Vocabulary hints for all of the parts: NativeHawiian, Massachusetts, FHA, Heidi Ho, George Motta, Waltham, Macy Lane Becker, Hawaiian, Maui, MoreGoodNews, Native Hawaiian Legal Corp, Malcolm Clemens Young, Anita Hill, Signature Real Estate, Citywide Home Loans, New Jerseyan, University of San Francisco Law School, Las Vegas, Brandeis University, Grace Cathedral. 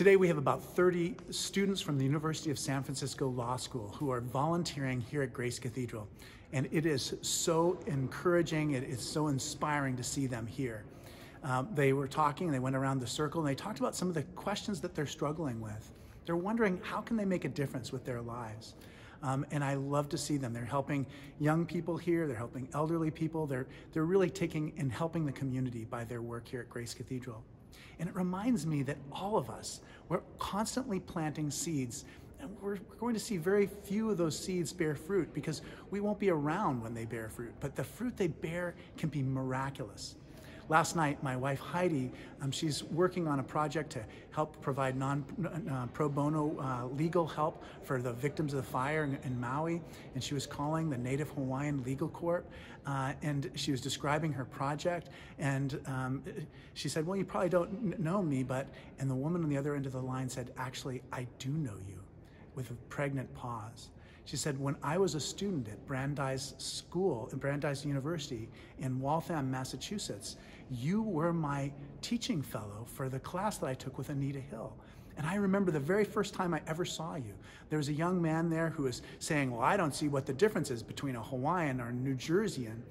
Today we have about 30 students from the University of San Francisco Law School who are volunteering here at Grace Cathedral. And it is so encouraging, it is so inspiring to see them here. They were talking, they went around the circle, and they talked about some of the questions that they're struggling with. They're wondering how can they make a difference with their lives. And I love to see them. They're helping young people here, they're helping elderly people, they're really taking and helping the community by their work here at Grace Cathedral. And it reminds me that all of us, we're constantly planting seeds, and we're going to see very few of those seeds bear fruit because we won't be around when they bear fruit, but the fruit they bear can be miraculous. Last night, my wife Heidi, she's working on a project to help provide pro bono legal help for the victims of the fire in Maui, and she was calling the Native Hawaiian Legal Corp, and she was describing her project, and she said, well, you probably don't know me, but, and the woman on the other end of the line said, actually, I do know you, with a pregnant pause. She said, when I was a student at Brandeis University in Waltham, Massachusetts, you were my teaching fellow for the class that I took with Anita Hill. And I remember the very first time I ever saw you. There was a young man there who was saying, well, I don't see what the difference is between a Hawaiian or a New Jerseyan.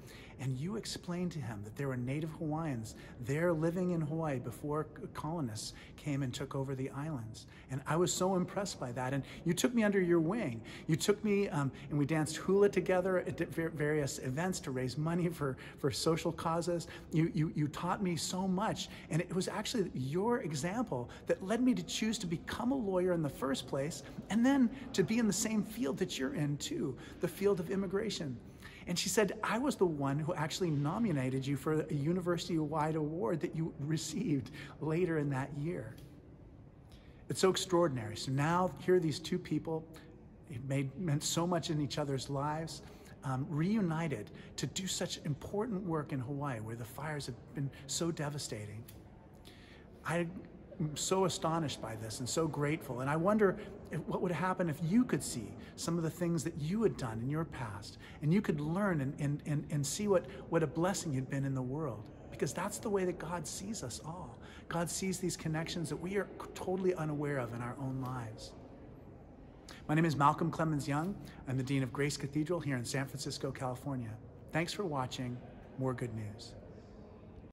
And you explained to him that there were Native Hawaiians there living in Hawaii before colonists came and took over the islands. And I was so impressed by that. And you took me under your wing. You took me and we danced hula together at various events to raise money for social causes. You taught me so much. And it was actually your example that led me to choose to become a lawyer in the first place and then to be in the same field that you're in too, the field of immigration. And she said, I was the one who actually nominated you for a university-wide award that you received later in that year. It's so extraordinary. So now here are these two people, it meant so much in each other's lives, reunited to do such important work in Hawaii where the fires have been so devastating. I'm so astonished by this and so grateful. And I wonder what would happen if you could see some of the things that you had done in your past, and you could learn and see what a blessing you'd been in the world. Because that's the way that God sees us all. God sees these connections that we are totally unaware of in our own lives. My name is Malcolm Clemens Young. I'm the Dean of Grace Cathedral here in San Francisco, California. Thanks for watching. More good news.